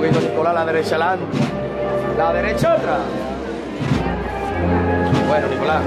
poquito sin colar, la derecha adelante, la derecha atrás. Bueno, Nicolás.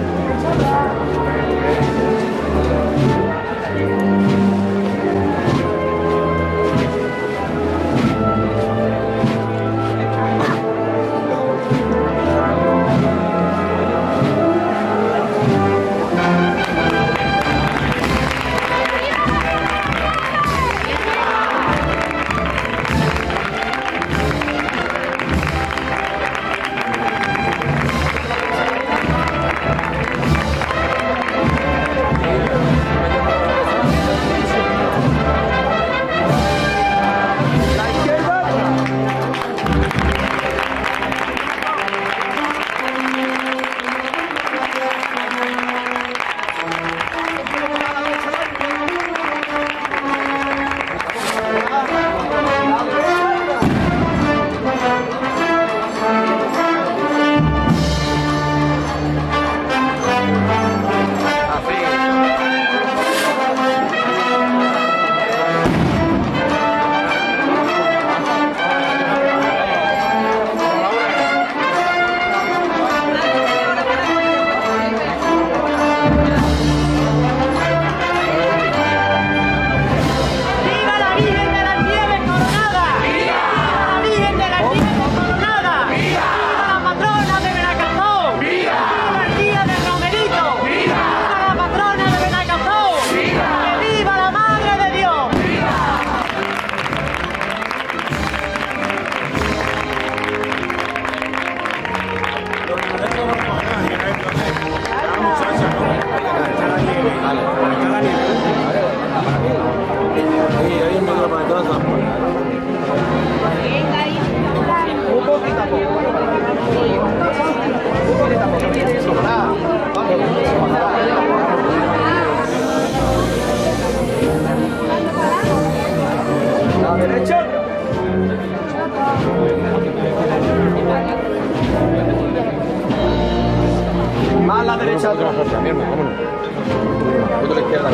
Punto a la izquierda.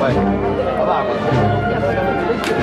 Bueno, abajo.